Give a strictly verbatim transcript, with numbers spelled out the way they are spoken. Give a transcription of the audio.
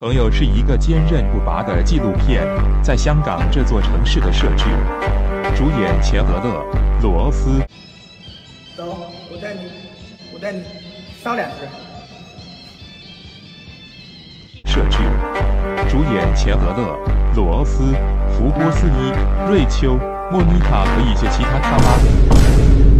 朋友是一个坚韧不拔的纪录片，在香港这座城市的设置，主演钱德勒、罗斯。走，我带你，我带你烧两只。设置，主演钱德勒、罗斯、福波斯尼、瑞秋、莫妮卡和一些其他咖妈。